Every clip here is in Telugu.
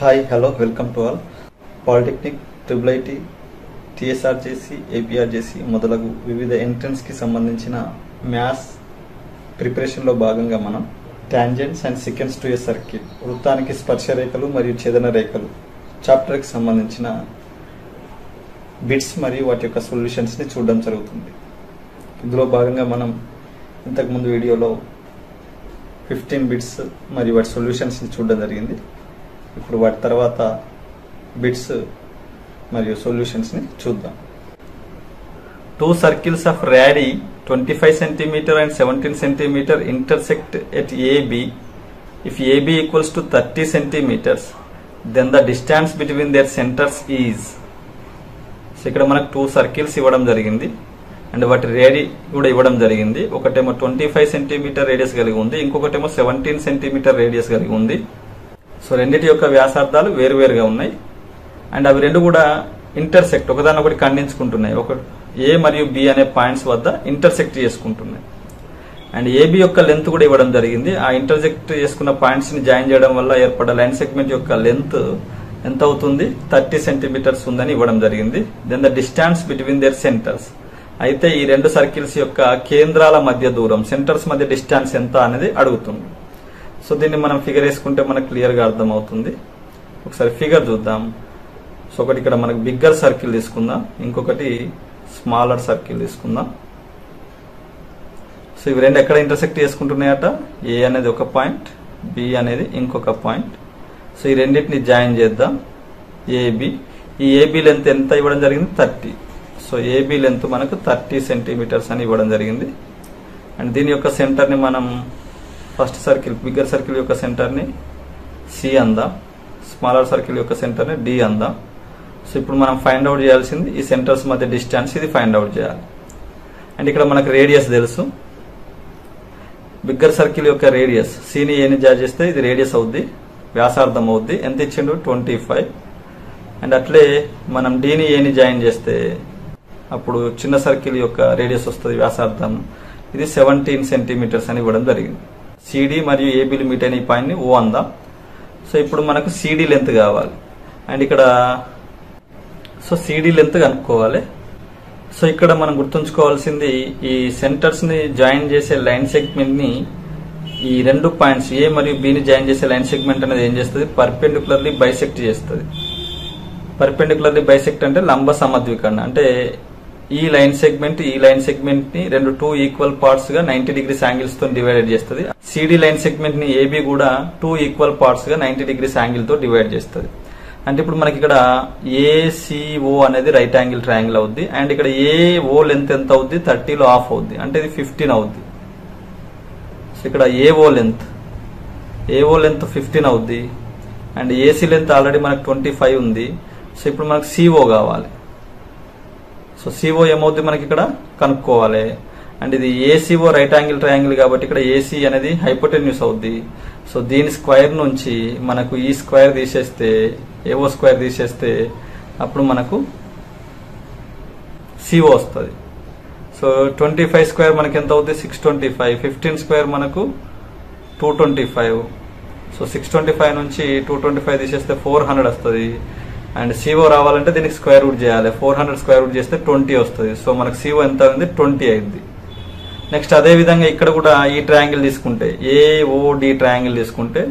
High hello welcome to all polytechnic tribal TSRJC APRJC మొదలగు వివిధ ఎంట్రన్స్ की సంబంధించిన మ్యాథ్స్ ప్రిపరేషన్ లో భాగంగా మనం tangents and secants to a circle వృత్తానికి స్పర్శ రేఖలు మరియు ఛేదన రేఖలు చాప్టర్ కి సంబంధించిన బిట్స్ మరియు వాటి యొక్క సొల్యూషన్స్ ని చూడడం జరుగుతుంది। ఇందులో భాగంగా మనం ఇంతకు ముందు వీడియోలో 15 బిట్స్ మరియు వాటి సొల్యూషన్స్ ని చూడడం జరిగింది। ఇప్పుడు వాటి తర్వాత బిట్స్ మరియు సొల్యూషన్స్ ని చూద్దాం। Two circles of radii 25 cm and 17 cm intersect at AB. If AB equals to 30 cm, then the distance between their centers is. So ఇక్కడ మనకు టూ సర్కిల్స్ ఇవ్వడం జరిగింది అండ్ వాటి రేడి కూడా ఇవ్వడం జరిగింది। ఒకటేమో 25 cm రేడియస్ కలిగి ఉంది, ఇంకొకటేమో 17 cm రేడియస్ కలిగి ఉంది। సో రెండిటి యొక్క వ్యాసార్థాలు వేరువేరుగా ఉన్నాయి అండ్ అవి రెండు కూడా ఇంటర్సెక్ట్ ఒకదానొకటి ఖండించుకుంటున్నాయి। ఒక ఏ మరియు బి అనే పాయింట్స్ వద్ద ఇంటర్సెక్ట్ చేసుకుంటున్నాయి అండ్ ఏబి యొక్క లెంత్ కూడా ఇవ్వడం జరిగింది। ఆ ఇంటర్సెక్ట్ చేసుకున్న పాయింట్స్ ని జాయిన్ చేయడం వల్ల ఏర్పడ్డ లైన్ సెగ్మెంట్ యొక్క లెంత్ ఎంత అవుతుంది, 30 సెంటీమీటర్స్ ఉందని ఇవ్వడం జరిగింది। Then the distance between their centres, అయితే ఈ రెండు సర్కిల్స్ యొక్క కేంద్రాల మధ్య దూరం, సెంటర్స్ మధ్య డిస్టెన్స్ ఎంత అనేది అడుగుతుంది। సో దీన్ని మనం ఫిగర్ వేసుకుంటే మనకు క్లియర్గా అర్థమవుతుంది। ఒకసారి ఫిగర్ చూద్దాం। సో ఒకటి ఇక్కడ మనకు బిగ్గర్ సర్కిల్ తీసుకుందాం, ఇంకొకటి స్మాలర్ సర్కిల్ తీసుకుందాం। సో ఇవి రెండు ఎక్కడ ఇంటర్సెక్ట్ చేసుకుంటున్నాయట, ఏ అనేది ఒక పాయింట్, బి అనేది ఇంకొక పాయింట్। సో ఈ రెండింటిని జాయిన్ చేద్దాం, ఏబి। ఈ ఏబి లెంత్ ఎంత ఇవ్వడం జరిగింది, 30। సో ఏబి లెంత్ మనకు 30 సెంటీమీటర్స్ అని ఇవ్వడం జరిగింది అండ్ దీని యొక్క సెంటర్ని మనం ఫస్ట్ సర్కిల్ బిగ్గర్ సర్కిల్ యొక్క సెంటర్ని సి అందాం, స్మాలర్ సర్కిల్ యొక్క సెంటర్ని డి అందాం। సో ఇప్పుడు మనం ఫైండ్ అవుట్ చేయాల్సింది ఈ సెంటర్స్ మధ్య డిస్టెన్స్, ఇది ఫైండ్ అవుట్ చేయాలి అండ్ ఇక్కడ మనకు రేడియస్ తెలుసు, బిగ్గర్ సర్కిల్ యొక్క రేడియస్ సిని ఏని జాయిన్ చేస్తే ఇది రేడియస్ అవుద్ది, వ్యాసార్థం అవుద్ది, ఎంత ఇచ్చిండు 25 అండ్ అట్లే మనం డీని ఏని జాయిన్ చేస్తే అప్పుడు చిన్న సర్కిల్ యొక్క రేడియస్ వస్తుంది, వ్యాసార్థం ఇది 17 సెంటీమీటర్స్ అని ఇవ్వడం జరిగింది। సిడి మరియు ఏబిలు మీట్ అయిన ఈ పాయింట్ని ఓ అందాం। సో ఇప్పుడు మనకు సిడి లెంత్ కావాలి అండ్ ఇక్కడ సో సిడి లెంత్ కనుక్కోవాలి। సో ఇక్కడ మనం గుర్తుంచుకోవాల్సింది ఈ సెంటర్స్ని జాయిన్ చేసే లైన్ సెగ్మెంట్ని, ఈ రెండు పాయింట్స్ ఏ మరియు బిని జాయిన్ చేసే లైన్ సెగ్మెంట్ అనేది ఏం చేస్తుంది, పర్పెండిక్యులర్లీ బైసెక్ట్ చేస్తుంది। పర్పెండిక్యులర్లీ బైసెక్ట్ అంటే లంబ సమద్వికరణ, అంటే ఈ లైన్ సెగ్మెంట్ ని రెండు టూ ఈక్వల్ పార్ట్స్ గా 90 degrees యాంగిల్స్ తో డివైడెడ్ చేస్తుంది। సిడి లైన్ సెగ్మెంట్ ని ఏబి కూడా టూ ఈక్వల్ పార్ట్స్ గా 90 degrees యాంగిల్ తో డివైడ్ చేస్తుంది। అంటే ఇప్పుడు మనకి ఇక్కడ ఏసిఓ అనేది రైట్ యాంగిల్ ట్రయాంగిల్ అవుద్ది అండ్ ఇక్కడ ఏఓ లెంత్ ఎంత అవుద్ది, 30లో హాఫ్ అవుద్ది, అంటే ఇది 15 అవుద్ది। సో ఇక్కడ ఏఓ లెంత్ 15 అవుద్ది అండ్ ఏసీ లెంత్ ఆల్రెడీ మనకు 25 ఉంది। సో ఇప్పుడు మనకు సిఓ కావాలి, సో సిఓ ఏమవుతుంది మనకి ఇక్కడ కనుక్కోవాలి అండ్ ఇది ఏసీఓ రైట్ యాంగిల్ ట్రయాంగిల్ కాబట్టి ఇక్కడ ఏసీ అనేది హైపోటెన్యూస్ అవుద్ది। సో దీని స్క్వేర్ నుంచి మనకు ఈ స్క్వేర్ తీసేస్తే, ఏఓ స్క్వేర్ తీసేస్తే అప్పుడు మనకు సిఓ వస్తుంది। సో 25 స్క్వేర్ మనకి ఎంత అవుద్ది, 625, 15 స్క్వేర్ మనకు 225। సో 625 నుంచి 225 తీసేస్తే 400 వస్తుంది అండ్ సిఓ రావాలంటే దీనికి స్క్వేర్ రూట్ చేయాలి, 400 స్క్వేర్ రూట్ చేస్తే 20 వస్తుంది। సో మనకు సిఓ ఎంత ఉంది, 20 అయింది। నెక్స్ట్ అదే విధంగా ఇక్కడ కూడా ఈ ట్రయాంగిల్ తీసుకుంటే, ఏఓడి ట్రయాంగిల్ తీసుకుంటే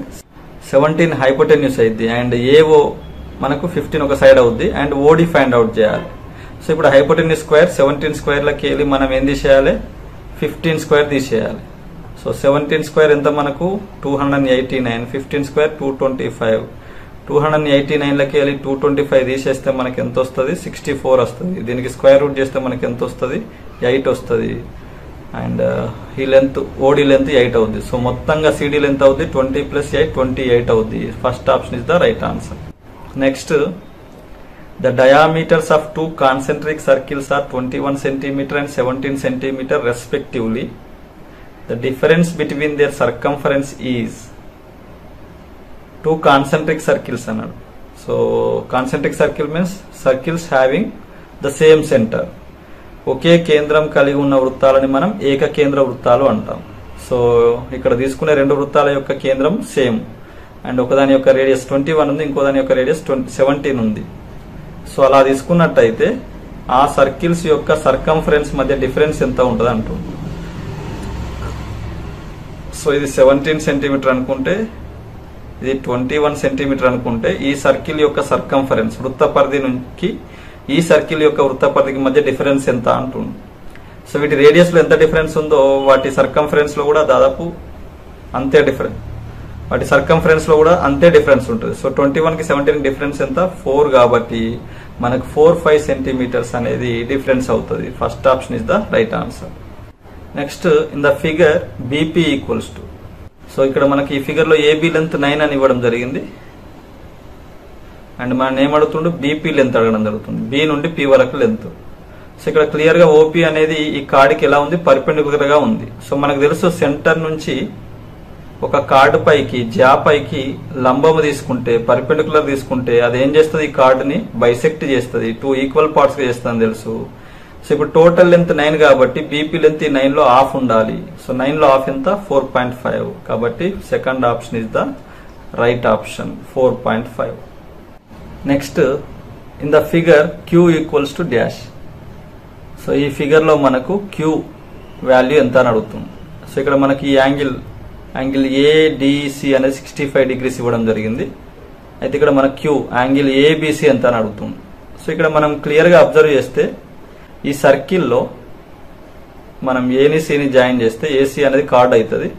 17 హైపోటెన్యూస్ అయింది అండ్ ఏఓ మనకు 15 ఒక సైడ్ అవుద్ది అండ్ ఓడి ఫైండ్ అవుట్ చేయాలి। సో ఇప్పుడు హైపోటెన్యూస్ స్క్వేర్ 17 స్క్వేర్లకి వెళ్ళి మనం ఏం తీసేయాలి, 15 స్క్వేర్ తీసేయాలి। సో 17 స్క్వేర్ ఎంత మనకు 289, 15 స్క్వేర్ 225, 289లకి వెళ్ళి 225 తీసేస్తే మనకి ఎంత వస్తుంది, 64 వస్తుంది। దీనికి స్క్వేర్ రూట్ చేస్తే మనకి ఎంత వస్తుంది, 8 వస్తుంది అండ్ ఈ లెంత్ ఓడి లెంత్ 8 అవుద్ది। సో మొత్తంగా సిడి లెంత్ అవుద్ది 20 + 8 = 28 అవుద్ది। First option is the right answer. Next the diameters of two concentric circles are 21 cm and 17 cm respectively. The difference between their circumference is. Two concentric circles అన్నాడు, so concentric circle means circles having the same centre, ఒకే కేంద్రం కలిగి ఉన్న వృత్తాలని మనం ఏకకేంద్ర వృత్తాలు అంటాం। సో ఇక్కడ తీసుకునే రెండు వృత్తాల యొక్క కేంద్రం సేమ్, అండ్ ఒకదాని యొక్క రేడియస్ 21 ఉంది, ఇంకో దాని యొక్క రేడియస్ 17 ఉంది. సో అలా తీసుకున్నట్టయితే ఆ సర్కిల్స్ యొక్క సర్కంఫరెన్స్ మధ్య డిఫరెన్స్ ఎంత ఉంటుంది అంటుంది. సో ఇది 17 సెంటీమీటర్ అనుకుంటే ఇది 21 సెంటీమీటర్ అనుకుంటే ఈ సర్కిల్ యొక్క సర్కంఫరెన్స్ వృత్త పరిధి నుంచి ఈ సర్కిల్ యొక్క వృత్త పరిధికి మధ్య డిఫరెన్స్ ఎంత అంటుంది. సో వీటి రేడియస్లో ఎంత డిఫరెన్స్ ఉందో వాటి సర్కంఫరెన్స్లో కూడా దాదాపు అంతే డిఫరెన్స్, వాటి సర్కంఫరెన్స్లో కూడా అంతే డిఫరెన్స్ ఉంటుంది. సో 21కి 17 డిఫరెన్స్ ఎంత, 4. కాబట్టి మనకు 4-5 సెంటీమీటర్స్ అనేది డిఫరెన్స్ అవుతుంది. First option is the right answer. Next in the figure BP equals to, so ఇక్కడ మనకి ఈ ఫిగర్లో ఏబీ లెంత్ 9 అని ఇవ్వడం జరిగింది. అండ్ మనం ఏమడుతుండో బీపీ లెంత్ అడగడం జరుగుతుంది, బి నుండి పి వరకు లెంత్. సో ఇక్కడ క్లియర్గా ఓపీ అనేది ఈ కార్డుకి ఎలా ఉంది, పర్పెండికులర్గా ఉంది. సో మనకు తెలుసు సెంటర్ నుంచి ఒక కార్డు పైకి జా పైకి లంబము తీసుకుంటే పర్పెండికులర్ తీసుకుంటే అది ఏం చేస్తుంది, ఈ కార్డుని బైసెక్ట్ చేస్తుంది, 2 ఈక్వల్ పార్ట్స్గా చేస్తుంది తెలుసు. సో ఇప్పుడు టోటల్ లెంత్ 9 కాబట్టి బీపీ లెంత్ 9లో హాఫ్ ఉండాలి. సో 9లో హాఫ్ ఎంత, 4.5. కాబట్టి second option is the right option, 4.5. Next in the figure Q equals to dash. So ఈ ఫిగర్లో మనకు క్యూ వాల్యూ ఎంత అని అడుగుతుంది. సో ఇక్కడ మనకి ఈ యాంగిల్ ఏడిసి అనేది 65 డిగ్రీస్ ఇవ్వడం జరిగింది. అయితే ఇక్కడ మన క్యూ యాంగిల్ ఏబిసి ఎంత అని అడుగుతుంది. సో ఇక్కడ మనం క్లియర్గా అబ్జర్వ్ చేస్తే ఈ సర్కిల్లో మనం ఏని సిని జాయిన్ చేస్తే ఏసీ అనేది కార్డ్ అవుతుంది.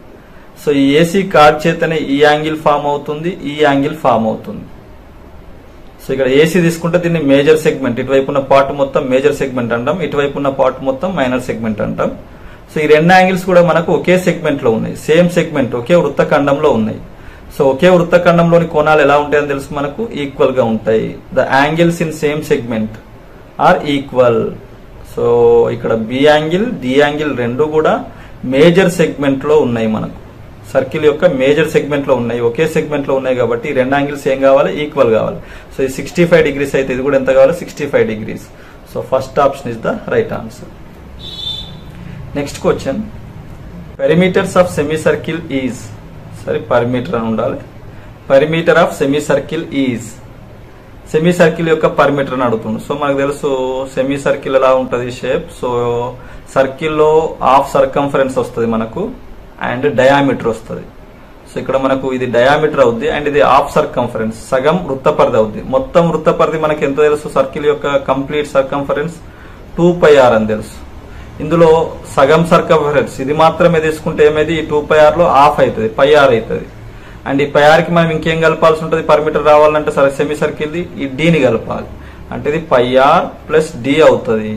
సో ఈ ఏసీ కార్డ్ చేతనే ఈ యాంగిల్ ఫామ్ అవుతుంది, ఈ యాంగిల్ ఫామ్ అవుతుంది. సో ఇక్కడ ఏసీ తీసుకుంటే దీన్ని మేజర్ సెగ్మెంట్, ఇటువైపు ఉన్న పార్ట్ మొత్తం మేజర్ సెగ్మెంట్ అంటాం, ఇటువైపు ఉన్న పార్ట్ మొత్తం మైనర్ సెగ్మెంట్ అంటాం. సో ఈ రెండు యాంగిల్స్ కూడా మనకు ఒకే సెగ్మెంట్లో ఉన్నాయి, సేమ్ సెగ్మెంట్ ఒకే వృత్తఖండంలో ఉన్నాయి. సో ఒకే వృత్తఖండంలోని కోణాలు ఎలా ఉంటాయని తెలుసు మనకు, ఈక్వల్గా ఉంటాయి. The angles in same segment are equal. So ఇక్కడ బి యాంగిల్ డి యాంగిల్ రెండు కూడా మేజర్ సెగ్మెంట్లో ఉన్నాయి, మనకు సర్కిల్ యొక్క మేజర్ సెగ్మెంట్లో ఉన్నాయి, ఒకే సెగ్మెంట్లో ఉన్నాయి. కాబట్టి రెండు యాంగిల్స్ ఏం కావాలి, ఈక్వల్ కావాలి. సో ఇది 65 డిగ్రీస్ అయితే ఇది కూడా ఎంత కావాలి, 65 degrees. So first option is the right answer. Next question, perimeters of semi circle is, sorry perimeter అని ఉండాలి, perimeter of semi circle is, semi circle యొక్క పరిమీటర్ అని అడుగుతుంది. సో మనకు తెలుసు సెమీ సర్కిల్ ఎలా ఉంటుంది షేప్. సో సర్కిల్లో హాఫ్ సర్కంఫరెన్స్ వస్తుంది మనకు అండ్ డయామీటర్ వస్తుంది. సో ఇక్కడ మనకు ఇది డయామీటర్ అవుద్ది అండ్ ఇది హాఫ్ సర్కంఫరెన్స్, సగం వృత్తపరిధి అవుద్ది. మొత్తం వృత్తపరిధి మనకి ఎంత తెలుసు, సర్కిల్ యొక్క కంప్లీట్ సర్కంఫరెన్స్ 2πr అని తెలుసు. ఇందులో సగం సర్కంఫరెన్స్ ఇది మాత్రమే తీసుకుంటే ఏమైంది, ఈ 2πrలో హాఫ్ అవుతుంది, πr అవుతుంది. అండ్ ఈ πrకి మనం ఇంకేం కలపాల్సి ఉంటుంది, పరిమీటర్ రావాలంటే సరే సెమీ సర్కిల్ది ఈ డీని కలపాలి, అంటే ఇది πr+d అవుతుంది.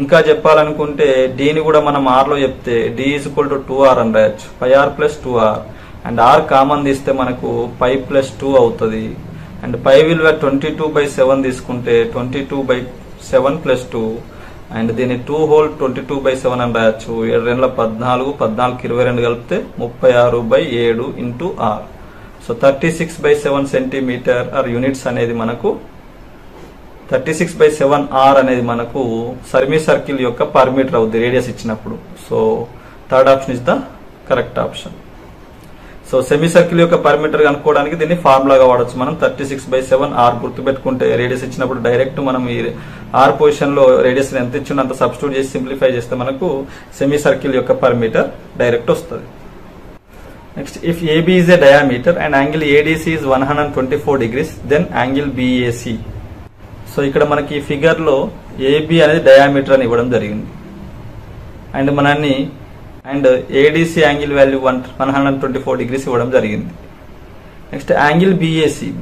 ఇంకా చెప్పాలనుకుంటే డీని కూడా మనం ఆర్లో చెప్తే d = 2r అని రాయచ్చు, πr+2r. అండ్ ఆర్ కామన్ తీస్తే మనకు π+2 అవుతుంది. అండ్ π విలువ 22/7 తీసుకుంటే 22/7+2 అండ్ దీన్ని 2 హోల్ 22/7 అని రాయచ్చు. 7 2 14, 14 22 కలిపితే 36/7 into r. So 36/7 centimetre are units అనేది మనకు, 36/7 r అనేది మనకు సెమీ సర్కిల్ యొక్క పరిమీటర్ అవుతుంది రేడియస్ ఇచ్చినప్పుడు. So third option is the correct option. So semi circle యొక్క పరిమీటర్ కనుక్కోవడానికి దీన్ని ఫార్ములాగా వాడచ్చు మనం, 36/7 r గుర్తుపెట్టుకుంటే రేడియస్ ఇచ్చినప్పుడు డైరెక్ట్ మనం ఈ r పొజిషన్లో రేడియస్ ఎంత ఇచ్చిందో అంత సబ్స్టిట్యూట్ చేసి సింప్లిఫై చేస్తే మనకు సెమీ సర్కిల్ యొక్క పరిమీటర్ డైరెక్ట్ వస్తుంది. Next, if AB is a diameter and angle ADC is 124 degrees then angle BAC. So ఇక్కడ మనకి ఈ ఫిగర్లో ఏబి అనేది డయామీటర్ అని ఇవ్వడం జరిగింది and ADC angle value 124 degrees ఇవ్వడం జరిగింది. Next angle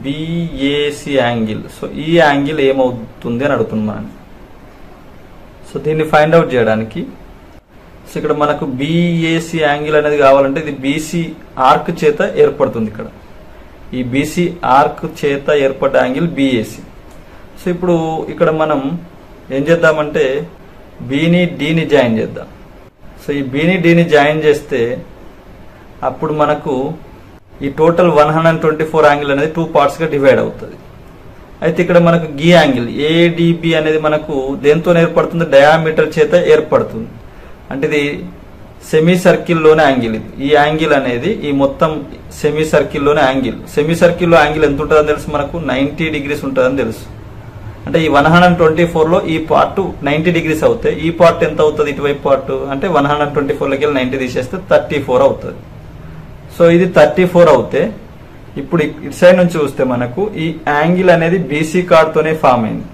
BAC angle. So ఈ యాంగిల్ ఏమవుతుంది అని అడుగుతున్నాను. సో దీన్ని ఫైండ్ అవుట్ చేయడానికి సో ఇక్కడ మనకు బిఏసి యాంగిల్ అనేది కావాలంటే ఇది బీసీ ఆర్క్ చేత ఏర్పడుతుంది. ఇక్కడ ఈ బీసీ ఆర్క్ చేత ఏర్పడ్డ యాంగిల్ బిఏసి. సో ఇప్పుడు ఇక్కడ మనం ఏం చేద్దామంటే బీని డీని జాయిన్ చేద్దాం. సో ఈ బీని డీని జాయిన్ చేస్తే అప్పుడు మనకు ఈ టోటల్ 124 యాంగిల్ అనేది 2 పార్ట్స్గా డివైడ్ అవుతుంది. అయితే ఇక్కడ మనకు గీ యాంగిల్ ఏడిబి అనేది మనకు దేంతో ఏర్పడుతుంది, డయామీటర్ చేత ఏర్పడుతుంది. అంటే ఇది సెమీ సర్కిల్ లోనే యాంగిల్ ఇది ఈ యాంగిల్ అనేది ఈ మొత్తం సెమీ సర్కిల్ లోనే యాంగిల్ సెమీ సర్కిల్ లో యాంగిల్ ఎంత ఉంటదో తెలుసు మనకు 90 డిగ్రీస్ ఉంటదని తెలుసు అంటే ఈ 124 లో ఈ పార్ట్ 90 డిగ్రీస్ అవుతే ఈ పార్ట్ ఎంత అవుతది ఇటువైపు పార్ట్ అంటే 124 లోకి 90 తీసేస్తే 34 అవుతది సో ఇది 34 అవుతే ఇప్పుడు ఇటు సైడ్ నుంచి చూస్తే మనకు ఈ యాంగిల్ అనేది BC కార్డ్ తోనే ఫామ్ అయింది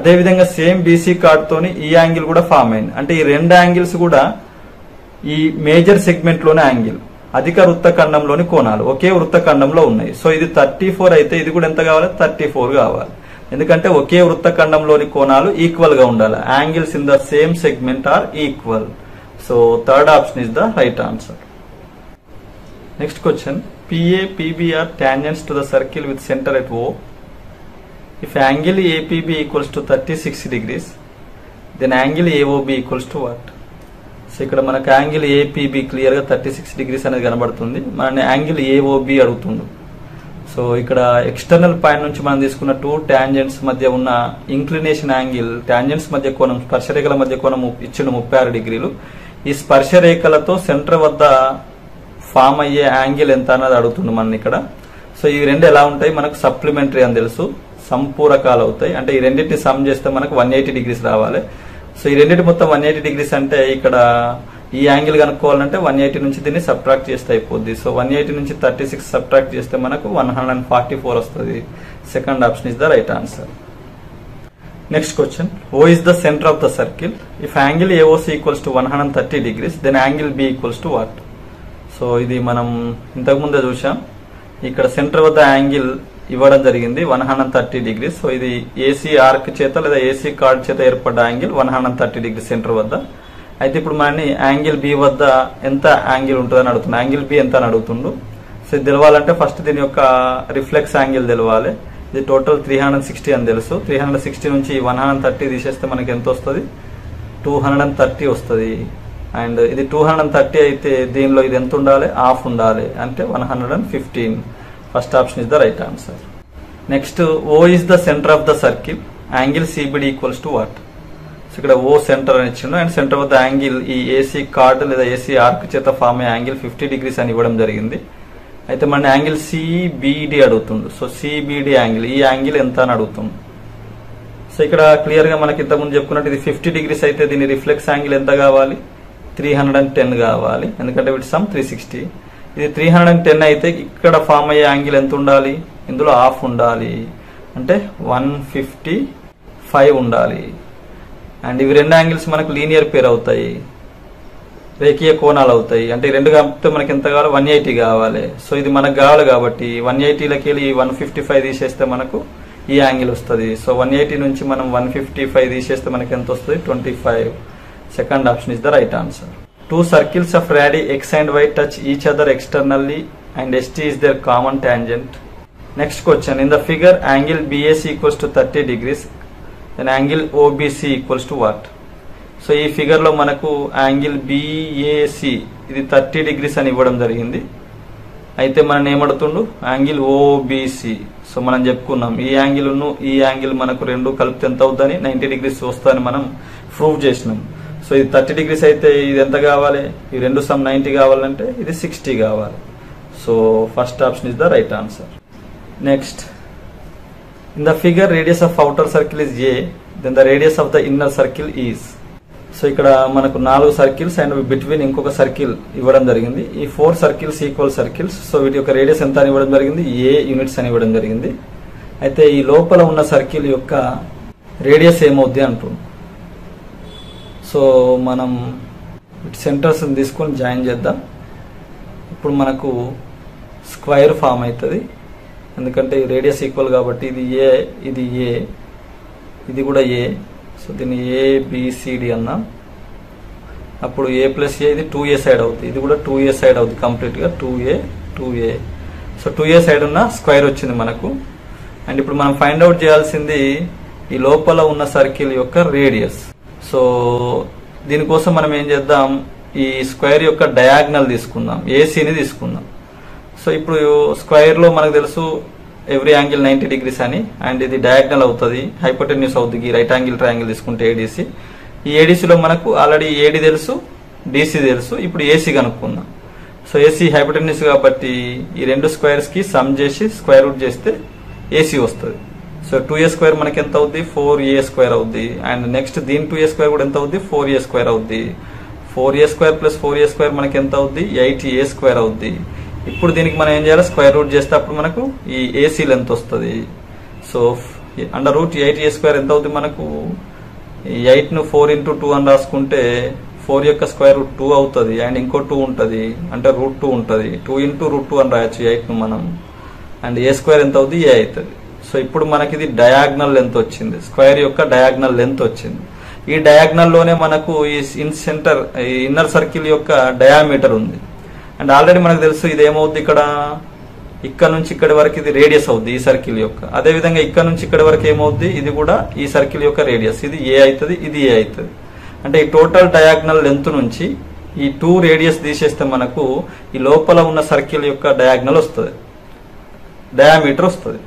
అదే విధంగా సేమ్ BC కార్డ్ తోని ఈ యాంగిల్ కూడా ఫామ్ అయింది అంటే ఈ రెండు యాంగిల్స్ కూడా ఈ మేజర్ సెగ్మెంట్ లోనే యాంగిల్ అధిక వృత్తఖండంలోని కోణాలు ఒకే వృత్తఖండంలో ఉన్నాయి సో ఇది 34 అయితే ఇది కూడా ఎంత కావాలి 34 కావాలి ఎందుకంటే ఒకే వృత్తఖండంలోని కోణాలు ఈక్వల్ గా ఉండాలి angles in the same segment are equal so third option is the right answer next question PA PB are tangents to the circle with center at O if angle APB equals to 36 degrees then angle AOB equals to what so ఇక్కడ మనకు యాంగిల్ ఏపీబీ క్లియర్ గా 36 డిగ్రీస్ అనేది కనబడుతుంది మన యాంగిల్ ఏఓబి అడుగుతుంది సో ఇక్కడ ఎక్స్టర్నల్ పాయింట్ నుంచి మనం తీసుకున్న టూ టాంజెంట్స్ మధ్య ఉన్న ఇంక్లినేషన్ యాంగిల్ టాంజెంట్స్ మధ్య కోణం స్పర్శరేఖల మధ్య కోణం ఇచ్చిన 36 డిగ్రీలు ఈ స్పర్శరేఖలతో సెంటర్ వద్ద ఫామ్ అయ్యే యాంగిల్ ఎంత అన్నది అడుగుతుంది మనం ఇక్కడ సో ఈ రెండు ఎలా ఉంటాయి మనకు సప్లిమెంటరీ అని తెలుసు సంపూరకాలు అవుతాయి అంటే ఈ రెండింటిని సమ్ చేస్తే మనకు 180 డిగ్రీస్ రావాలి సో ఈ రెండింటి మొత్తం 180 డిగ్రీస్ అంటే ఇక్కడ ఈ యాంగిల్ కనుక్కోవాలంటే 180 నుంచి దీన్ని సబ్ట్రాక్ట్ చేస్తే అయిపోద్ది సో 180 నుంచి 36 సబ్ట్రాక్ట్ చేస్తే మనకు 144 వస్తుంది second option is the right answer next question O is the centre of the circle if angle AOC equals to 130 degrees then angle B equals to what so ఇది మనం ఇంతకు ముందే చూసాం ఇక్కడ సెంటర్ వద్ద యాంగిల్ ఇవ్వడం జరిగింది 130 డిగ్రీస్ సో ఇది ఏసీ ఆర్క్ చేత లేదా ఏసీ కార్డ్ చేత ఏర్పడ్డ యాంగిల్ 130 డిగ్రీ సెంటర్ వద్ద అయితే ఇప్పుడు మనని యాంగిల్ బి వద్ద ఎంత యాంగిల్ ఉంటుందని అడుగుతున్నాడు యాంగిల్ బి ఎంత అని అడుగుతుండు సో ఇది తెలవాలంటే ఫస్ట్ దీని యొక్క రిఫ్లెక్స్ యాంగిల్ తెలవాలి ఇది టోటల్ 360 అని తెలుసు 360 నుంచి 130 తీసేస్తే మనకి ఎంత వస్తుంది 230 వస్తుంది అండ్ ఇది 230 అయితే దీనిలో ఇది ఎంత ఉండాలి హాఫ్ ఉండాలి అంటే 115 First option is the right answer. Next, O is the center of the circle. Angle CBD equals to what? So, here O center and center of the angle e AC chord or AC arc cheta form angle 50 degrees ani ivadam jarigindi. Aithe man angle CBD adugutundu. So CBD angle ee angle enta ani adugutundu. So ikkada clear ga manaki inta mundu cheptunnattu idi 50 degrees aithe dini reflex angle enta kavali 310 kavali endukante with sum 360. ఇది 310 అయితే ఇక్కడ ఫామ్ అయ్యే యాంగిల్ ఎంత ఉండాలి ఇందులో హాఫ్ ఉండాలి అంటే 155 ఉండాలి అండ్ ఇవి రెండు యాంగిల్స్ మనకు లీనియర్ పేర్ అవుతాయి రేఖీయ కోణాలు అవుతాయి అంటే ఈ రెండు కలిపితే మనకి ఎంత కావాలి 180 కావాలి సో ఇది మనకు కావాలి కాబట్టి 180 లోకి వెళ్ళి 155 తీసేస్తే మనకు ఈ యాంగిల్ వస్తుంది సో 180 నుంచి మనం 155 తీసేస్తే మనకి ఎంత వస్తుంది 25 second option is the right answer Two circles of radii x and y touch each other externally and ST is their common tangent. Next question, in the figure angle BAC equals to 30 degrees then angle OBC equals to what? So ee figure lo manaku angle BAC idi 30 degrees ani ivvadam jarigindi aithe manam em adutundu angle OBC so manam cheptunnam ee angle nu ee angle manaku rendu kalipithe enta avudani 90 degrees ostani manam prove chesinam so ఇది 30 డిగ్రీస్ అయితే ఇది ఎంత కావాలి ఈ రెండు సమ్ 90 కావాలంటే ఇది 60 కావాలి so first option is the right answer next in the figure radius of outer circle is a then the radius of the inner circle is so ఇక్కడ మనకు 4 సర్కిల్స్ అండ్ బిట్వీన్ ఇంకొక సర్కిల్ ఇవ్వడం జరిగింది ఈ 4 సర్కిల్స్ ఈక్వల్ సర్కిల్స్ సో వీటి యొక్క రేడియస్ ఎంత అని ఇవ్వడం జరిగింది a యూనిట్స్ అని ఇవ్వడం జరిగింది అయితే ఈ లోపల ఉన్న సర్కిల్ యొక్క రేడియస్ ఏమవుద్ది అంటున్నాం సో మనం సెంటర్స్ తీసుకొని జాయిన్ చేద్దాం ఇప్పుడు మనకు స్క్వేర్ ఫామ్ అవుతుంది ఎందుకంటే రేడియస్ ఈక్వల్ కాబట్టి ఇది ఏ ఇది కూడా ఏ సో దీన్ని ఏబిసిడి అన్నాం అప్పుడు ఏ ప్లస్ ఏ ఇది 2a సైడ్ అవుతుంది ఇది కూడా 2a సైడ్ అవుతుంది కంప్లీట్గా 2a సో 2a సైడ్ ఉన్న స్క్వేర్ వచ్చింది మనకు అండ్ ఇప్పుడు మనం ఫైండ్ అవుట్ చేయాల్సింది ఈ లోపల ఉన్న సర్కిల్ యొక్క రేడియస్ సో దీనికోసం మనం ఏం చేద్దాం ఈ స్క్వేర్ యొక్క డయాగ్నల్ తీసుకుందాం ఏసీని తీసుకుందాం సో ఇప్పుడు స్క్వేర్లో మనకు తెలుసు ఎవ్రీ యాంగిల్ 90 డిగ్రీస్ అని అండ్ ఇది డయాగ్నల్ అవుతుంది హైపోటెన్యూస్ అవుతుంది రైట్ యాంగిల్ ట్రయాంగిల్ తీసుకుంటే ఏడీసీ ఈ ఏడీసీలో మనకు ఆల్రెడీ ఏడీ తెలుసు डीसी తెలుసు ఇప్పుడు ఏసీ కనుక్కుందాం సో ఏసీ హైపోటెన్యూస్ కాబట్టి ఈ రెండు స్క్వేర్స్ కి సమ్ చేసి స్క్వేర్ రూట్ చేస్తే ఏసీ వస్తుంది సో 2a² మనకి ఎంత అవుద్ది 4a² అవుద్ది అండ్ నెక్స్ట్ దీని 2a² కూడా ఎంత అవుద్ది 4a² అవుద్ది 4a² + 4a² మనకి ఎంత అవుద్ది 8a² అవుద్ది ఇప్పుడు దీనికి మనం ఏం చేయాలి స్క్వేర్ రూట్ చేస్తే అప్పుడు మనకు ఈ ఏసీ లెంత్ వస్తది సో √8a² ఎంత అవుద్ది మనకు 8 ను 4 × 2 అని రాసుకుంటే 4 యొక్క స్క్వేర్ రూట్ 2 అవుతది అండ్ ఇంకో 2 ఉంటది అంటే √2 ఉంటది 2 × √2 అని రాయచ్చు 8 ను మనం అండ్ a² ఎంత అవుద్ది a అవుతది సో ఇప్పుడు మనకి ఇది డయాగ్నల్ లెంత్ వచ్చింది స్క్వేర్ యొక్క డయాగ్నల్ లెంత్ వచ్చింది ఈ డయాగ్నల్ లోనే మనకు ఈ ఇన్ సెంటర్ ఇన్నర్ సర్కిల్ యొక్క డయామీటర్ ఉంది అండ్ ఆల్రెడీ మనకు తెలుసు ఇది ఏమవుద్ది ఇక్కడ నుంచి ఇక్కడ వరకు ఇది రేడియస్ అవుద్ది ఈ సర్కిల్ యొక్క అదే విధంగా ఇక్కడ నుంచి ఇక్కడ వరకు ఏమవుద్ది ఇది కూడా ఈ సర్కిల్ యొక్క రేడియస్ ఇది a అవుతది ఇది a అవుతది అంటే ఈ టోటల్ డయాగ్నల్ లెంత్ నుంచి ఈ 2 రేడియస్ తీసేస్తే మనకు ఈ లోపల ఉన్న సర్కిల్ యొక్క డయాగ్నల్ వస్తది డయామీటర్ వస్తది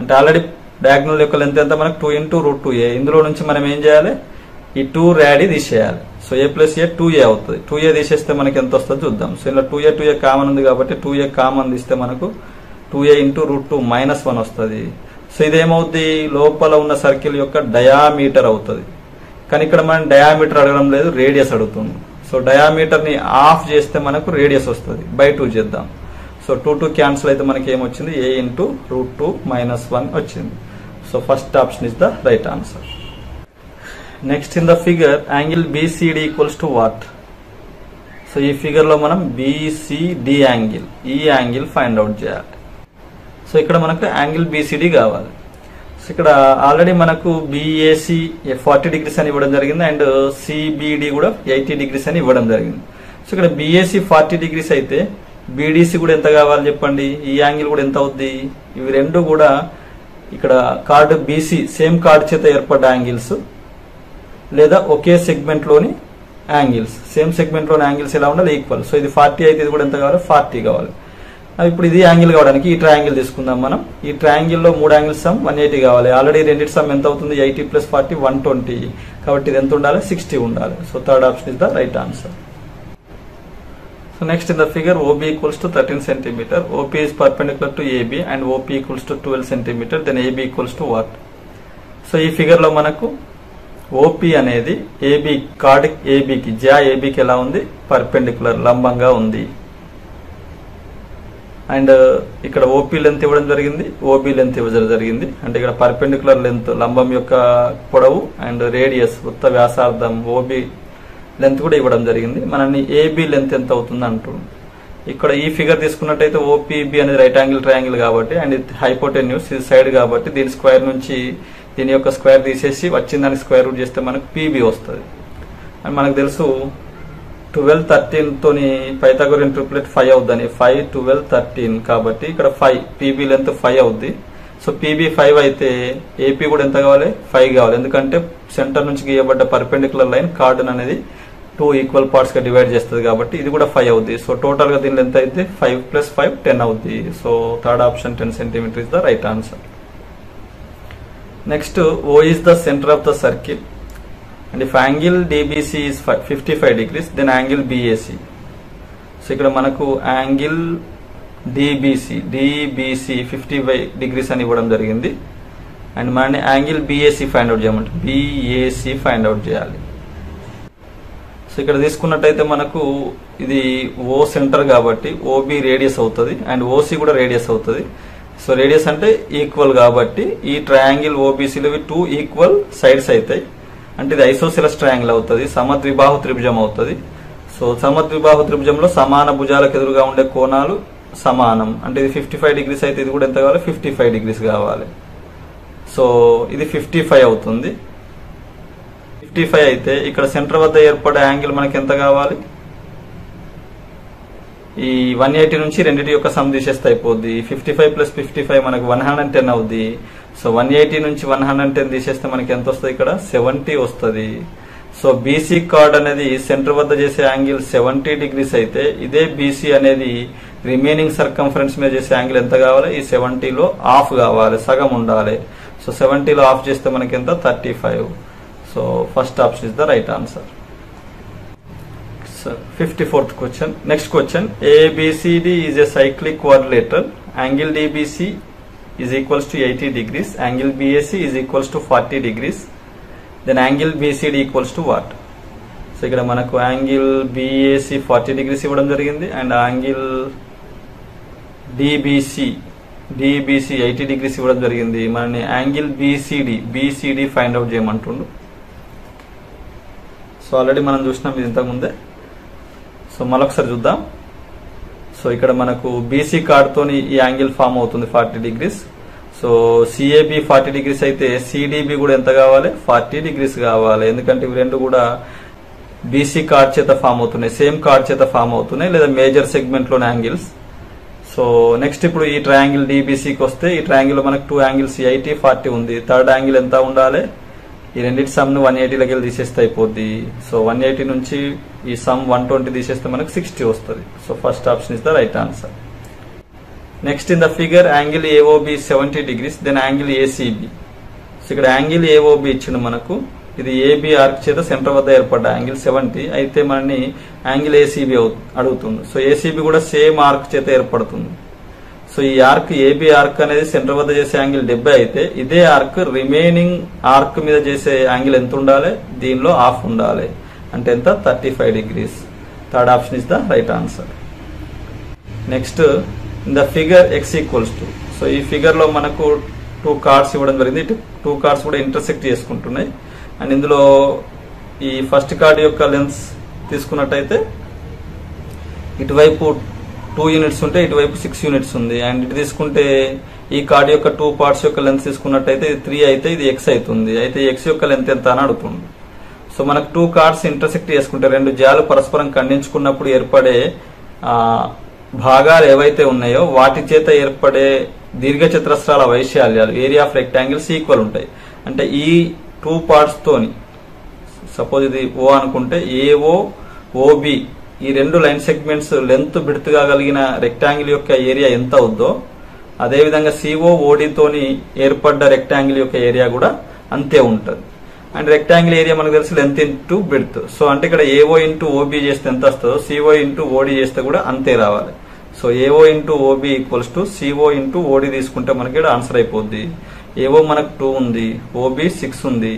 అంటే ఆల్రెడీ డయాగ్నల్ యొక్క లెంత్ ఎంత మనకు 2 × √2a ఇందులో నుంచి మనం ఏం చేయాలి ఈ 2 రాడి తీసేయాలి సో a + a 2a అవుతది 2a తీసేస్తే మనకి ఎంత వస్తదో చూద్దాం సో ఇలా 2a కామన్ ఉంది కాబట్టి 2a కామన్ తీస్తే మనకు 2a × √2 - 1 వస్తది సో ఇది ఏమవుద్ది లోపల ఉన్న సర్కిల్ యొక్క డయామీటర్ అవుతది కానీ ఇక్కడ మనం డయామీటర్ అడగడం లేదు రేడియస్ అడుగుతున్నాం సో డయామీటర్ ని ఆఫ్ చేస్తే మనకు రేడియస్ వస్తది బై 2 చేద్దాం సో 2 క్యాన్సిల్ అయితే మనకి ఏమ వచ్చింది a × √2 - 1 వచ్చింది so first option is the right answer next in the figure angle BCD equals to what so ఈ ఫిగర్ లో మనం BCD యాంగిల్ ఈ యాంగిల్ ఫైండ్ అవుట్ చేయాలి సో ఇక్కడ మనకు యాంగిల్ BCD కావాలి సో ఇక్కడ ఆల్రెడీ మనకు BAC 40 డిగ్రీస్ అని ఇవ్వడం జరిగింది అండ్ CBD కూడా 80 డిగ్రీస్ అని ఇవ్వడం జరిగింది సో ఇక్కడ BAC 40 డిగ్రీస్ అయితే BDC కూడా ఎంత కావాలి చెప్పండి ఈ యాంగిల్ కూడా ఎంత అవుద్ది ఇవి రెండు కూడా ఇక్కడ కార్డ్ BC సేమ్ కార్డ్ చేత ఏర్పడ్డ యాంగిల్స్ లేదా ఒకే సెగ్మెంట్ లోని యాంగిల్స్ సేమ్ సెగ్మెంట్ లోని యాంగిల్స్ ఎలా ఉండాలి ఈక్వల్ సో ఇది 40 అయితే ఇది కూడా ఎంత కావాలి 40 కావాలి ఇప్పుడు ఇది యాంగిల్ కావడానికి ఈ ట్రయాంగిల్ తీసుకుందాం మనం ఈ ట్రయాంగిల్ లో మూడు యాంగిల్స్ సమ్ 180 కావాలి ఆల్రెడీ రెండిటి సమ్ ఎంత అవుతుంది 80 + 40 120 కాబట్టి ఇది ఎంత ఉండాలి 60 ఉండాలి so third option is the right answer so next in the figure OB equals to 13 cm OP is perpendicular to AB and OP equals to 12 cm then AB equals to what so ఈ ఫిగర్ లో మనకు OP అనేది AB కార్డ్ AB కి జా AB కి ఎలా ఉంది పర్పెండిక్యులర్ లంబంగా ఉంది అండ్ ఇక్కడ OP లెంత్ ఇవ్వడం జరిగింది OB లెంత్ ఇవ్వడం జరిగింది అంటే ఇక్కడ పర్పెండిక్యులర్ లెంత్ లంబం యొక్క పొడవు అండ్ రేడియస్ ఉత్త వ్యాసార్థం OB లెంత్ కూడా ఇవ్వడం జరిగింది మనని AB లెంత్ ఎంత అవుతుంది అంటున్నాం ఇక్కడ ఈ ఫిగర్ తీసుకున్నట్లయితే OPB అనేది రైట్ యాంగిల్ ట్రయాంగిల్ కాబట్టి అండ్ ఇది హైపోటెన్యూస్ ఇది సైడ్ కాబట్టి దీని స్క్వేర్ నుంచి దీని యొక్క స్క్వేర్ తీసేసి వచ్చిన దానికి స్క్వేర్ రూట్ చేస్తే మనకు PB వస్తుంది అండ్ మనకు తెలుసు 12 13 తోని పైథాగోరియన్ ట్రిప్లెట్ 5 అవుద్దని 5 12 13 కాబట్టి ఇక్కడ 5 PB లెంత్ 5 అవుద్ది సో PB 5 అయితే AP కూడా ఎంత కావాలి 5 కావాలి ఎందుకంటే సెంటర్ నుంచి గీయబడ్డ పర్పెండిక్యులర్ లైన్ కార్డన్ అనేది 2 ఈక్వల్ పార్ట్స్ గా డివైడ్ చేస్తుంది కాబట్టి ఇది కూడా 5 అవుద్ది సో టోటల్ గా దీని లెంత్ అయితే 5 + 5 10 అవుద్ది so third option 10 cm is the right answer next O is the center of the circle and if angle DBC is 55 degrees then angle BAC so ikkada manaku angle DBC 55 degrees ani ivadam jarigindi and mane angle BAC find out cheyamante BAC find out cheyali so ikkada teeskunnataithe manaku idi O center kabatti OB radius avutadi and OC kuda radius avutadi so radius అంటే ఈక్వల్ కాబట్టి ఈ ట్రయాంగిల్ OBC లో 2 ఈక్వల్ సైడ్స్ అవుతాయి అంటే ఇది ఐసోసెలస్ ట్రయాంగిల్ అవుతది సమద్విబాహు త్రిభుజం అవుతది సో సమద్విబాహు త్రిభుజంలో సమాన భుజాలకు ఎదురుగా ఉండే కోణాలు సమానం అంటే ఇది 55 డిగ్రీస్ అయితే ఇది కూడా ఎంత కావాలి 55 డిగ్రీస్ కావాలి సో ఇది 55 అవుతుంది 55 అయితే ఇక్కడ సెంటర్ వద్ద ఏర్పడే యాంగిల్ మనకి ఎంత కావాలి ఈ 180 నుంచి రెండిటి యొక్క సమ్ తీసేస్తే అయిపోద్ది 55 + 55 మనకు 110 అవుద్ది సో 180 నుంచి 110 తీసేస్తే మనకి ఎంత వస్తుంది ఇక్కడ 70 వస్తుంది సో BC కార్డ్ అనేది సెంటర్ వద్ద చేసే యాంగిల్ 70 డిగ్రీస్ అయితే ఇదే BC అనేది రిమైనింగ్ సర్కంఫరెన్స్ మీద చేసే యాంగిల్ ఎంత కావాలి ఈ 70 లో హాఫ్ కావాలి సగం ఉండాలి సో 70 లో హాఫ్ చేస్తే మనకి ఎంత 35 so first option is the right answer So 54th question. Next question. ABCD is a cyclic quadrilateral. Angle DBC is equals to 80 degrees. Angle BAC is equals to 40 degrees. Then angle BCD equals to what? So ikkada manaku angle BAC 40 degrees ivadam jarigindi and angle DBC 80 degrees ivadam jarigindi manani angle BCD find out cheyamantundu so already manam chusnam idi intaku munde so malokasari chuddam so ikkada manaku BC card toni ee angle form avutundi 40 degrees so CAB 40 degrees అయితే సిడిబి కూడా ఎంత కావాలి 40 degrees కావాలి ఎందుకంటే ఇవి రెండు కూడా బీసీ కార్డ్ చేత ఫామ్ అవుతున్నాయి సేమ్ కార్డ్ చేత ఫామ్ అవుతున్నాయి లేదా మేజర్ సెగ్మెంట్ లోని యాంగిల్స్ సో నెక్స్ట్ ఇప్పుడు ఈ ట్రయాంగిల్ డిబిసికి వస్తే ఈ ట్రయాంగిల్ లో మనకు 2 angles 80 40 ఉంది థర్డ్ యాంగిల్ ఎంత ఉండాలి ఈ రెండిటి సమ్ ను 180 లోకి తీసేస్తే అయిపోద్ది సో 180 నుంచి ఈ సమ్ 120 తీసేస్తే మనకు 60 వస్తది so first option is the right answer Next in the figure angle AOB is 70 degrees then angle ACB so ikkada angle AOB ichina manaku idi AB arc cheda center vadda erpada angle 70 aithe manni angle ACB adugutundi so ACB kuda same arc cheda erpadutundi so ee arc AB arc anedi center vadda chese angle 70 aithe ide arc remaining arc meeda chese angle ento undale deenlo half undale ante enta 35 degrees third option is the right answer next In the figure x equals to so ee figure lo manaku two cards ivadam jarigindi two cards kuda intersect chestunnayi and indulo ee first card yokka length తీసుకున్నట్లయితే ఇటువైపు 2 units ఉంటే ఇటువైపు 6 units ఉంది and ఇది తీసుకుంటే ఈ కార్డ్ యొక్క two parts యొక్క length తీసుకున్నట్లయితే ఇది 3 అయితే ఇది x అవుతుంది అయితే x యొక్క length ఎంత అని అడుగుతుంది సో మనకు two cards intersect చేసుకుంటే రెండు జాలు పరస్పరం ఖండించుకున్నప్పుడు ఏర్పడే భాగాలు ఏవైతే ఉన్నాయో వాటి చేత ఏర్పడే దీర్ఘచతురస్రాల వైశాల్యాలు ఏరియా ఆఫ్ రెక్టాంగిల్స్ ఈక్వల్ ఉంటాయి అంటే ఈ టూ పార్ట్స్ తోని సపోజ్ ఇది ఓ అనుకుంటే ఏఓ ఓబి ఈ రెండు లైన్ సెగ్మెంట్స్ లెంత్ విడ్త్ కాగలిగిన రెక్టాంగిల్ యొక్క ఏరియా ఎంత అవుద్దో అదే విధంగా సిఓ ఓడి తోని ఏర్పడ్డ రెక్టాంగిల్ యొక్క ఏరియా కూడా అంతే ఉంటుంది అండ్ రెక్టాంగిల్ ఏరియా మనకు తెలుసు లెంత్ ఇంటూ విడ్త్ సో అంటే ఇక్కడ ఏఓ ఇంటూ ఓబి చేస్తే ఎంత వస్తుందో సిఓ ఇంటూ ఓడి చేస్తే కూడా అంతే రావాలి so AO into OB equals to CO into OD తీసుకుంటే మనకి ఇక్కడ ఆన్సర్ అయిపోద్ది ఏఓ మనకు 2 ఉంది ఓబి 6 ఉంది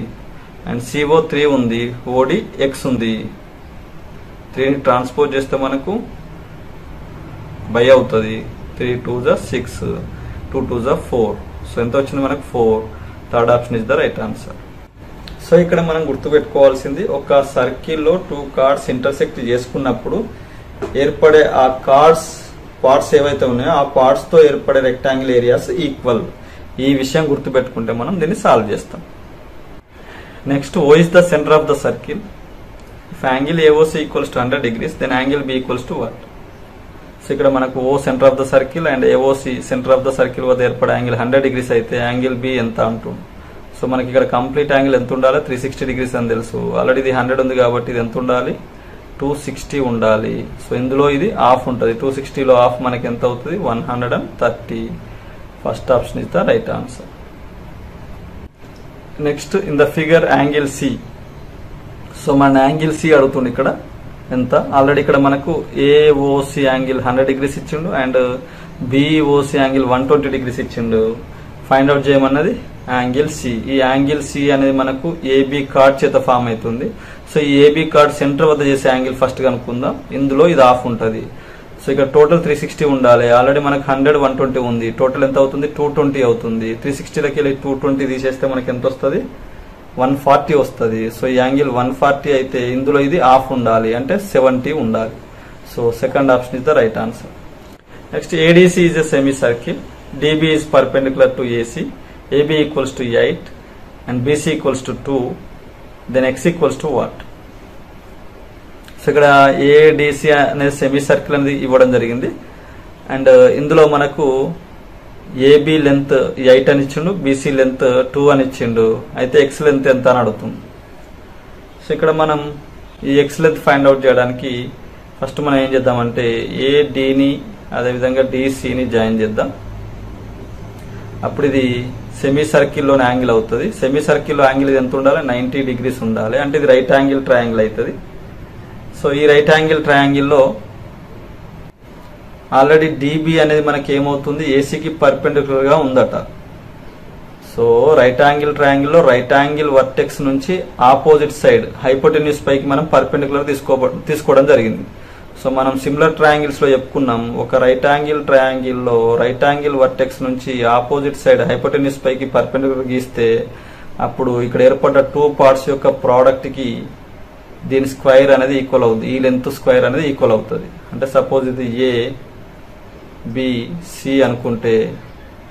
అండ్ సిఓ 3 ఉంది ఓడి x ఉంది 3ని ట్రాన్స్పోజ్ చేస్తే మనకు బై అవుతుంది 3 2 6 2 2 4 సో ఎంత వచ్చింది మనకు 4 third option is the right answer so ఇక్కడ మనం గుర్తుపెట్టుకోవాల్సింది ఒక సర్కిల్ లో టూ కార్డ్స్ ఇంటర్సెక్ట్ చేసుకున్నప్పుడు ఏర్పడే ఆ కార్డ్స్ పార్ట్స్ ఏవైతే ఉన్నాయో ఆ పార్ట్స్ తో ఏర్పడే రెక్టాంగిల్ ఏరియాస్ ఈక్వల్ ఈ విషయం గుర్తుపెట్టుకుంటే మనం దీన్ని సాల్వ్ చేస్తాం next O is the center of the circle if angle AOC equals to 100 degrees then angle B equals to what so ఇక్కడ మనకు O center of the circle and AOC center of the circle వద్ద ఏర్పడే యాంగిల్ 100 degrees అయితే యాంగిల్ B ఎంత ఉంటుంది సో మనకి ఇక్కడ కంప్లీట్ యాంగిల్ ఎంత ఉండాలి 360 degrees అని తెలుసు ఆల్రెడీ ఇది 100 ఉంది కాబట్టి ఇది ఎంత ఉండాలి 260 ఉండాలి సో ఇందులో ఇది హాఫ్ ఉంటుంది 260 లో హాఫ్ మనకి ఎంత అవుతుంది 130 first option is the right answer next in the figure angle C so మన యాంగిల్ సి అడుగుతుంది ఇక్కడ ఎంత ఆల్రెడీ ఇక్కడ మనకు ఏఓసి యాంగిల్ 100 degrees ఇచ్చిండు అండ్ బిఓసి యాంగిల్ 120 degrees ఇచ్చిండు ఫైండ్ అవుట్ చేయమన్నది యాంగిల్ సి ఈ యాంగిల్ సి అనేది మనకు ఏబి కార్డ్ చేత ఫామ్ అవుతుంది సో ఈ ఏబి కార్డ్ సెంటర్ వద్ద చేసే యాంగిల్ ఫస్ట్ కనుక్కుందాం ఇందులో ఇది హాఫ్ ఉంటుంది సో ఇక్కడ టోటల్ 360 ఉండాలి ఆల్రెడీ మనకు 100 120 ఉంది టోటల్ ఎంత అవుతుంది 220 అవుతుంది 360లోకి వెళ్ళి 220 తీసేస్తే మనకి ఎంత వస్తుంది 140 వస్తుంది సో ఈ యాంగిల్ 140 అయితే ఇందులో ఇది హాఫ్ ఉండాలి అంటే 70 ఉండాలి so second option is the right answer next ADC is a semi circle DB is perpendicular to AC, AB equals to 8 and BC equals to 2, then X equals to what? So ఇక్కడ ADC అనేది సెమీ సర్కిల్ అనేది ఇవ్వడం జరిగింది అండ్ ఇందులో మనకు AB లెంత్ 8 అని ఇచ్చిండు BC లెంత్ 2 అని ఇచ్చిండు అయితే X లెంత్ ఎంత అని అడుగుతుంది సో ఇక్కడ మనం ఈ X లెంత్ ఫైండ్ అవుట్ చేయడానికి ఫస్ట్ మనం ఏం చేద్దామంటే ADని అదేవిధంగా DCని జాయిన్ చేద్దాం అప్పుడు ఇది సెమీ సర్కిల్ లోని యాంగిల్ అవుతుంది సెమీ సర్కిల్ లో యాంగిల్ ఎంత ఉండాలి 90 degrees ఉండాలి అంటే ఇది రైట్ యాంగిల్ ట్రయాంగిల్ అవుతుంది सो ई राइट एंगल ट्रायंगल लो ऑलरेडी डीबी అనేది మనకి ఏమవుతుంది ఏసీ కి పర్పెండిక్యులర్ గా ఉందట సో రైట్ యాంగిల్ ట్రయాంగిల్ లో రైట్ యాంగిల్ వర్టెక్స్ నుంచి ఆపోజిట్ సైడ్ హైపోటెన్యూస్ పైకి మనం పర్పెండిక్యులర్ తీసుకోవడం జరిగింది సో మనం సిమిలర్ ట్రయాంగిల్స్ లో చెప్పుకున్నాం ఒక రైట్ యాంగిల్ ట్రయాంగిల్ లో రైట్ యాంగిల్ వర్టెక్స్ నుంచి ఆపోజిట్ సైడ్ హైపోటెన్యూస్ పైకి పర్పెండిక్యులర్ గీస్తే అప్పుడు ఇక్కడ ఏర్పడ్డ టూ పార్ట్స్ యొక్క ప్రోడక్ట్ కి దీని స్క్వేర్ అనేది ఈక్వల్ అవుతుంది ఈ లెంగ్త్ స్క్వేర్ అనేది ఈక్వల్ అవుతుంది అంటే సపోజ్ ఇది a बी सी अनुकुंटे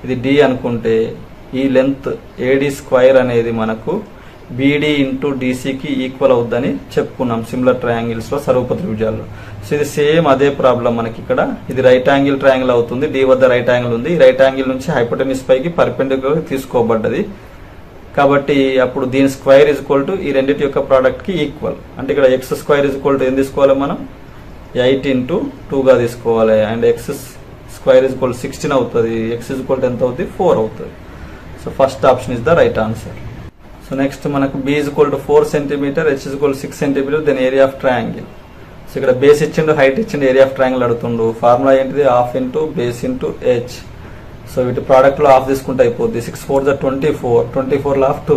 इदी डी अनुकुंटे ई लेंथ एडी स्क्वायर अनेदी मनकु बीडी इंटू डीसी की ईक्वल अवुद्दनी चेप्पुकुन्नाम सिमिलर ट्रायंगिल्स लो सर्वपत्रिभुजाल्लो सो इदी सेम अदे प्रॉब्लम मनकि इक्कड इदी राइट एंगल ट्रायंगल अवुतुंदी डी वद्द राइट एंगल उंदी राइट एंगल नुंची हाइपोटेन्यूस पैकी पर्पेंडिक्युलर तीसुकोबड्डदी काबट्टी अप्पुडु दीनि स्क्वायर ई रेंडिटी योक्क प्रोडक्ट की ईक्वल अंटे इक्कड एक्स स्क्वायर एं तीसुकोवाले మనం 8 इंटू 2 గా తీసుకోవాలి and X square is equal 16 అవుతది x इज इक्वल 10 అవుతది 4 అవుతది so first option is the right answer so next మనకు b is equal 4 cm h is equal 6 cm then area of triangle so ఇక్కడ బేస్ ఇచ్చిండు హైట్ ఇచ్చిండు ఏరియా ఆఫ్ ట్రయాంగిల్ అడుగుతుండు ఫార్ములా ఏంటిది ½ బేస్ h సో వీటి ప్రొడక్ట్ లో ½ తీసుకుంటే అయిపోద్ది 6 4 * 24 24 లో ½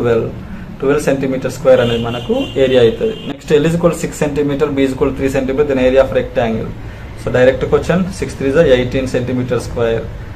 12 cm2 అనేది మనకు ఏరియా అవుతది next l is equal 6 cm b is equal 3 cm then area of rectangle So direct question 6 3 is 18 centimeter square